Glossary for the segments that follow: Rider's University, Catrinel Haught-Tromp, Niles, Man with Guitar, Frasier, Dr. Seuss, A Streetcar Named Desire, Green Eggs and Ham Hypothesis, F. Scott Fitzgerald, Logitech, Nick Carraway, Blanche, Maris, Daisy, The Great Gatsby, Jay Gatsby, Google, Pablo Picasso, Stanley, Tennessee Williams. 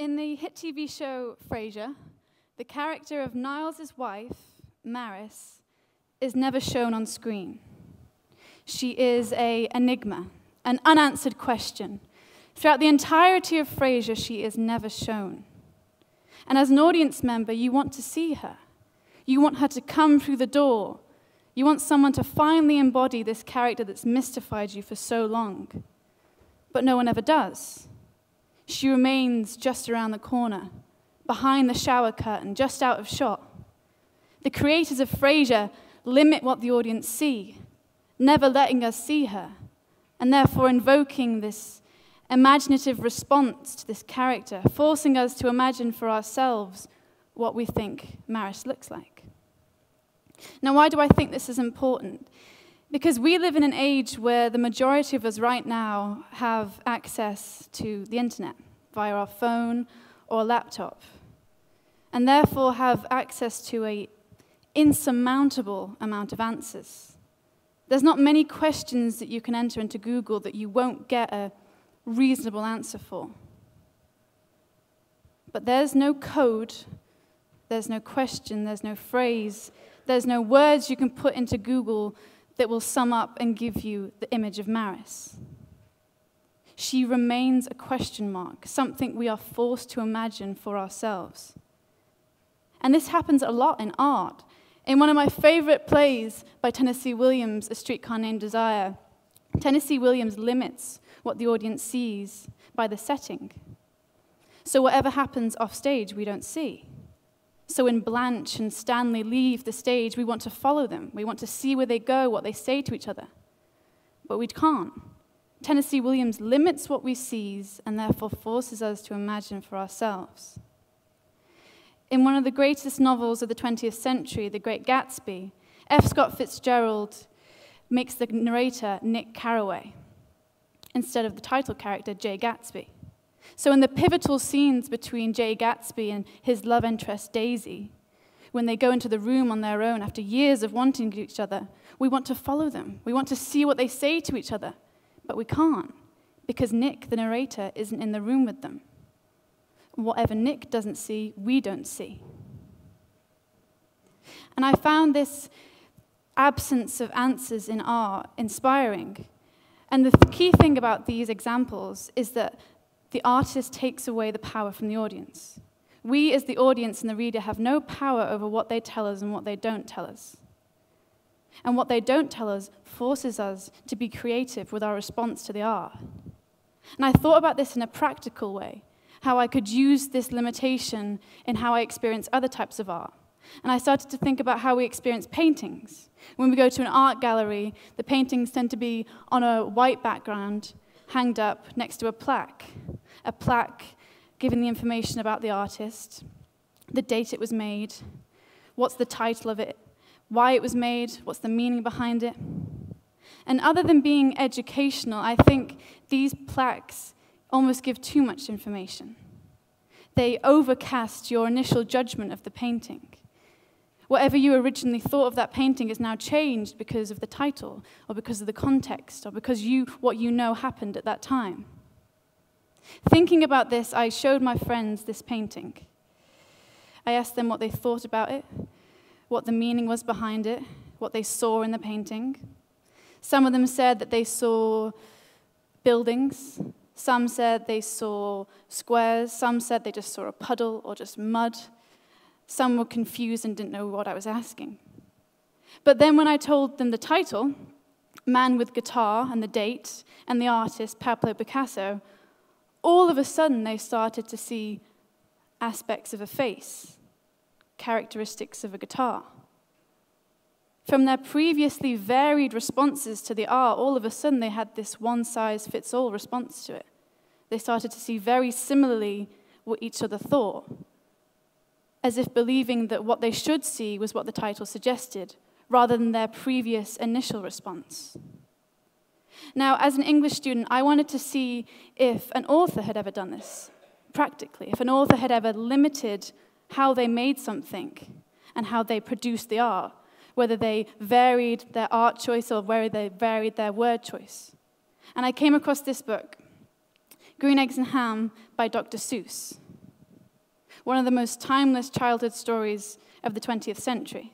In the hit TV show Frasier, the character of Niles' wife, Maris, is never shown on screen. She is an enigma, an unanswered question. Throughout the entirety of Frasier, she is never shown. And as an audience member, you want to see her. You want her to come through the door. You want someone to finally embody this character that's mystified you for so long. But no one ever does. She remains just around the corner, behind the shower curtain, just out of shot. The creators of Frasier limit what the audience see, never letting us see her, and therefore invoking this imaginative response to this character, forcing us to imagine for ourselves what we think Maris looks like. Now, why do I think this is important? Because we live in an age where the majority of us right now have access to the internet via our phone or laptop, and therefore have access to an insurmountable amount of answers. There's not many questions that you can enter into Google that you won't get a reasonable answer for. But there's no code, there's no question, there's no phrase, there's no words you can put into Google that will sum up and give you the image of Maris. She remains a question mark, something we are forced to imagine for ourselves. And this happens a lot in art. In one of my favorite plays by Tennessee Williams, A Streetcar Named Desire, Tennessee Williams limits what the audience sees by the setting. So whatever happens off stage, we don't see. So when Blanche and Stanley leave the stage, we want to follow them. We want to see where they go, what they say to each other. But we can't. Tennessee Williams limits what we see and therefore forces us to imagine for ourselves. In one of the greatest novels of the 20th century, The Great Gatsby, F. Scott Fitzgerald makes the narrator Nick Carraway instead of the title character, Jay Gatsby. So in the pivotal scenes between Jay Gatsby and his love interest, Daisy, when they go into the room on their own after years of wanting each other, we want to follow them. We want to see what they say to each other, but we can't because Nick, the narrator, isn't in the room with them. Whatever Nick doesn't see, we don't see. And I found this absence of answers in art inspiring. And the key thing about these examples is that the artist takes away the power from the audience. We, as the audience and the reader, have no power over what they tell us and what they don't tell us. And what they don't tell us forces us to be creative with our response to the art. And I thought about this in a practical way, how I could use this limitation in how I experience other types of art. And I started to think about how we experience paintings. When we go to an art gallery, the paintings tend to be on a white background, hanged up next to a plaque giving the information about the artist, the date it was made, what's the title of it, why it was made, what's the meaning behind it. And other than being educational, I think these plaques almost give too much information. They overcast your initial judgment of the painting. Whatever you originally thought of that painting is now changed because of the title, or because of the context, or because what you know happened at that time. Thinking about this, I showed my friends this painting. I asked them what they thought about it, what the meaning was behind it, what they saw in the painting. Some of them said that they saw buildings, some said they saw squares, some said they just saw a puddle or just mud. Some were confused and didn't know what I was asking. But then when I told them the title, Man with Guitar, and the date, and the artist, Pablo Picasso, all of a sudden they started to see aspects of a face, characteristics of a guitar. From their previously varied responses to the art, all of a sudden they had this one-size-fits-all response to it. They started to see very similarly what each other thought, as if believing that what they should see was what the title suggested, rather than their previous initial response. Now, as an English student, I wanted to see if an author had ever done this, practically, if an author had ever limited how they made something and how they produced the art, whether they varied their art choice or whether they varied their word choice. And I came across this book, Green Eggs and Ham by Dr. Seuss. one of the most timeless childhood stories of the 20th century.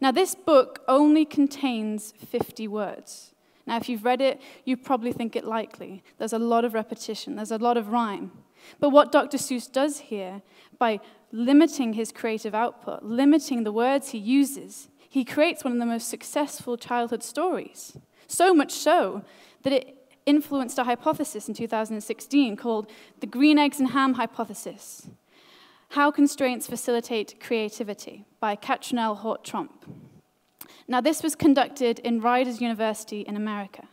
Now, this book only contains 50 words. Now, if you've read it, you probably think it likely. There's a lot of repetition. There's a lot of rhyme. But what Dr. Seuss does here, by limiting his creative output, limiting the words he uses, he creates one of the most successful childhood stories. So much so that it influenced a hypothesis in 2016 called the Green Eggs and Ham Hypothesis. How Constraints Facilitate Creativity by Catrinel Haught-Tromp. Now, this was conducted in Rider's University in America.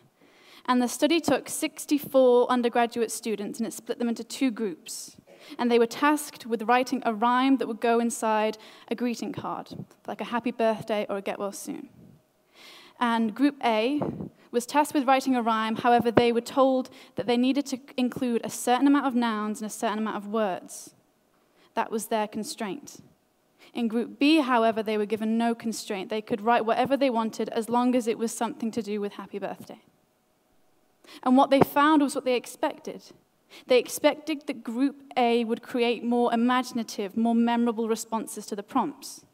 And the study took 64 undergraduate students, and it split them into two groups. And they were tasked with writing a rhyme that would go inside a greeting card, like a happy birthday or a get well soon. And Group A was tasked with writing a rhyme. However, they were told that they needed to include a certain amount of nouns and a certain amount of words. That was their constraint. In Group B, however, they were given no constraint. They could write whatever they wanted as long as it was something to do with happy birthday. And what they found was what they expected. They expected that Group A would create more imaginative, more memorable responses to the prompts.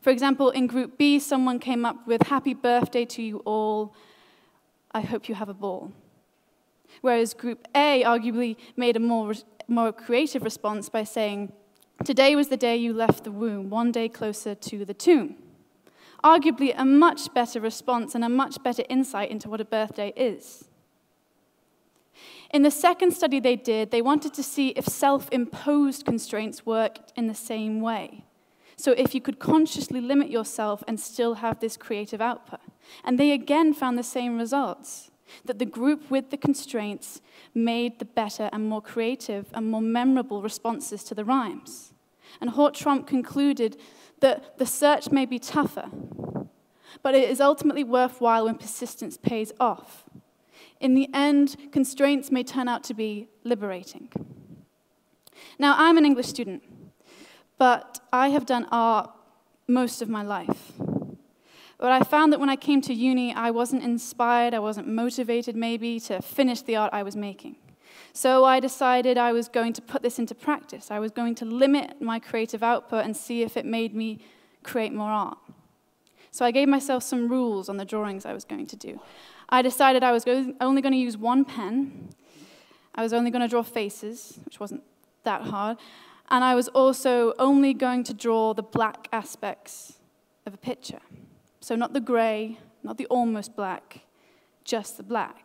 For example, in Group B, someone came up with, "Happy birthday to you all, I hope you have a ball." Whereas Group A arguably made a more creative response by saying, "Today was the day you left the womb, one day closer to the tomb." Arguably a much better response and a much better insight into what a birthday is. In the second study they did, they wanted to see if self-imposed constraints worked in the same way. So if you could consciously limit yourself and still have this creative output. And they again found the same results, that the group with the constraints made the better and more creative and more memorable responses to the rhymes. And Haught-Tromp concluded that the search may be tougher, but it is ultimately worthwhile when persistence pays off. In the end, constraints may turn out to be liberating. Now, I'm an English student, but I have done art most of my life. But I found that when I came to uni, I wasn't inspired, I wasn't motivated maybe to finish the art I was making. So I decided I was going to put this into practice. I was going to limit my creative output and see if it made me create more art. So I gave myself some rules on the drawings I was going to do. I decided I was only going to use one pen. I was only going to draw faces, which wasn't that hard. And I was also only going to draw the black aspects of a picture. So not the gray, not the almost black, just the black.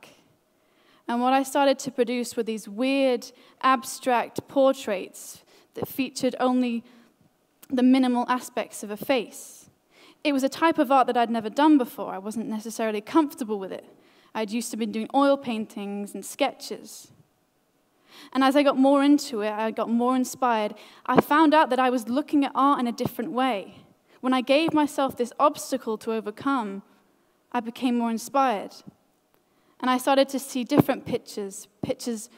And what I started to produce were these weird, abstract portraits that featured only the minimal aspects of a face. It was a type of art that I'd never done before. I wasn't necessarily comfortable with it. I'd used to been doing oil paintings and sketches. And as I got more into it, I got more inspired. I found out that I was looking at art in a different way. When I gave myself this obstacle to overcome, I became more inspired. And I started to see different pictures, pictures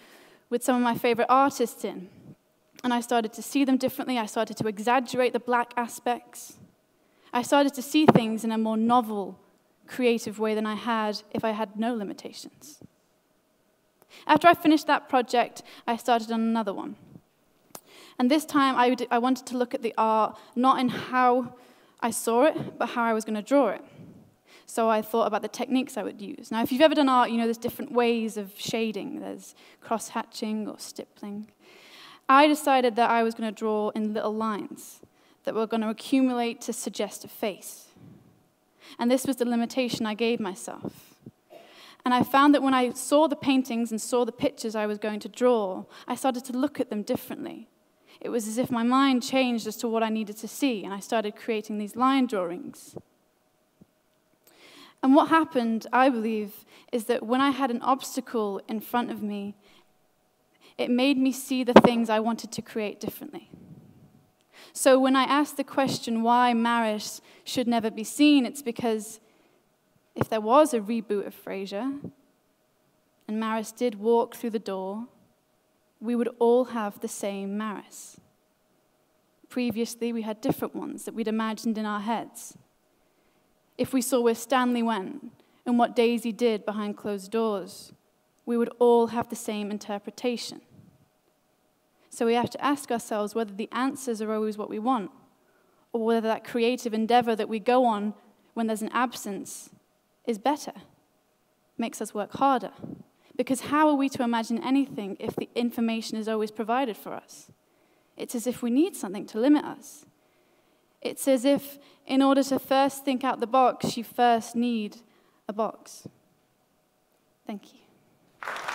with some of my favorite artists in. And I started to see them differently. I started to exaggerate the black aspects. I started to see things in a more novel, creative way than I had if I had no limitations. After I finished that project, I started on another one. And this time, I wanted to look at the art not in how I saw it, but how I was going to draw it. So I thought about the techniques I would use. Now, if you've ever done art, you know there's different ways of shading. There's cross-hatching or stippling. I decided that I was going to draw in little lines that were going to accumulate to suggest a face. And this was the limitation I gave myself. And I found that when I saw the paintings and saw the pictures I was going to draw, I started to look at them differently. It was as if my mind changed as to what I needed to see, and I started creating these line drawings. And what happened, I believe, is that when I had an obstacle in front of me, it made me see the things I wanted to create differently. So when I asked the question why Maris should never be seen, it's because if there was a reboot of Frasier, and Maris did walk through the door, we would all have the same Maris. Previously, we had different ones that we'd imagined in our heads. If we saw where Stanley went and what Daisy did behind closed doors, we would all have the same interpretation. So we have to ask ourselves whether the answers are always what we want, or whether that creative endeavor that we go on when there's an absence is better, makes us work harder. Because how are we to imagine anything if the information is always provided for us? It's as if we need something to limit us. It's as if, in order to first think out the box, you first need a box. Thank you.